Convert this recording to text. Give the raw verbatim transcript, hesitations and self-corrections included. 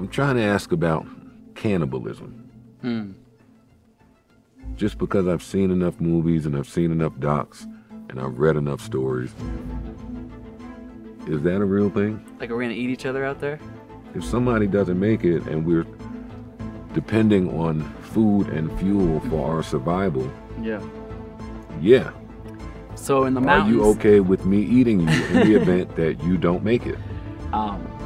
I'm trying to ask about cannibalism. Hmm. Just because I've seen enough movies and I've seen enough docs and I've read enough stories. Is that a real thing? Like, are we gonna eat each other out there? If somebody doesn't make it and we're depending on food and fuel for our survival. Yeah. Yeah. So in the mountains. Are you okay with me eating you in the event that you don't make it? Um.